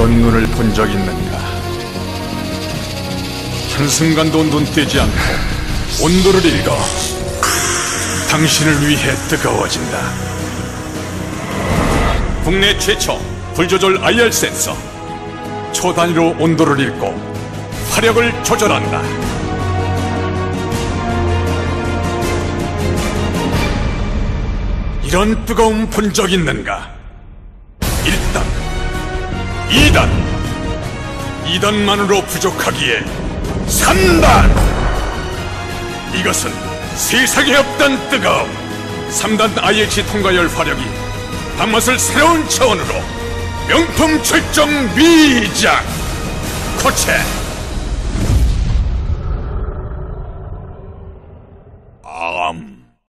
연문을 본 적 있는가? 한순간도 눈뜨지 않고 온도를 읽어 당신을 위해 뜨거워진다. 국내 최초 불조절 IR 센서, 초단위로 온도를 읽고 화력을 조절한다. 이런 뜨거움 본 적 있는가? 1단, 2단, 2단만으로 부족하기에 3단! 이것은 세상에 없던 뜨거움! 3단 IH 통과열 화력이 단맛을 새로운 차원으로 명품 출정 미장! 코체!